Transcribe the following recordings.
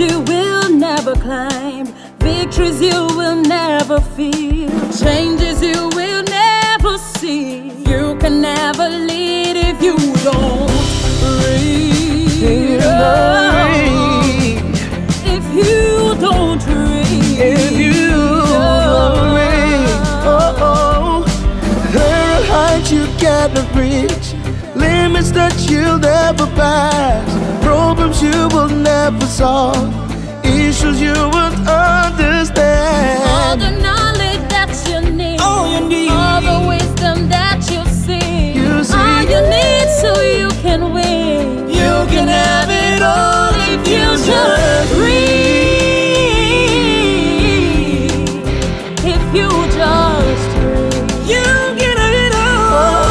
you will never climb, victories you will never feel, changes you will never see. You can never lead if you don't read. If you don't read, if you don't read, oh, oh. There are heights you gotta reach, limits that you'll never pass, problems you will never solve, issues you won't understand. All the knowledge that you need, all the wisdom that you see, all you need so you can win. You can have it all if you just read. If you just read, you can have it all.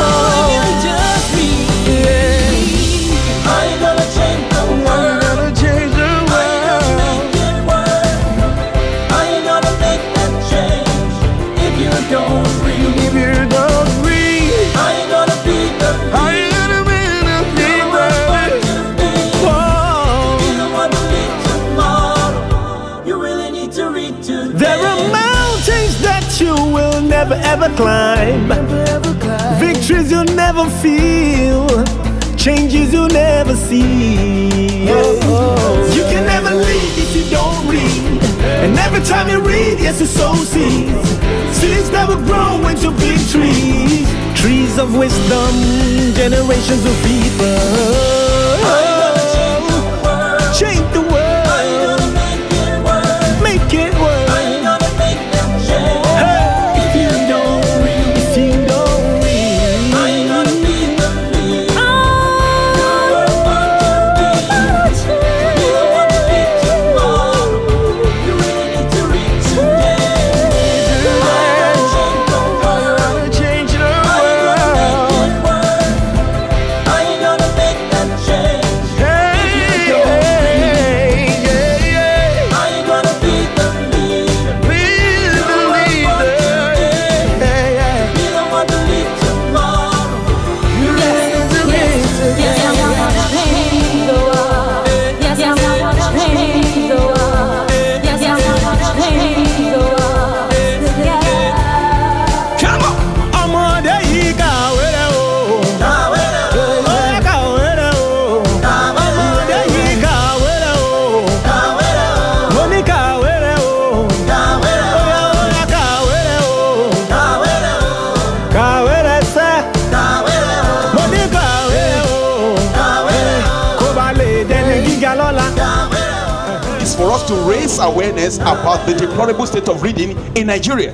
Ever climb, victories you'll never feel, changes you'll never see. You can never lead if you don't read, and every time you read, yes, you sow seeds. Seeds that will grow into big trees, trees of wisdom, generations of people. Change the world. For us to raise awareness about the deplorable state of reading in Nigeria.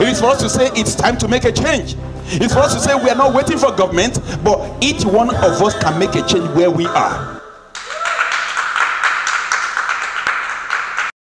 It is for us to say it's time to make a change. It's for us to say we are not waiting for government, but each one of us can make a change where we are.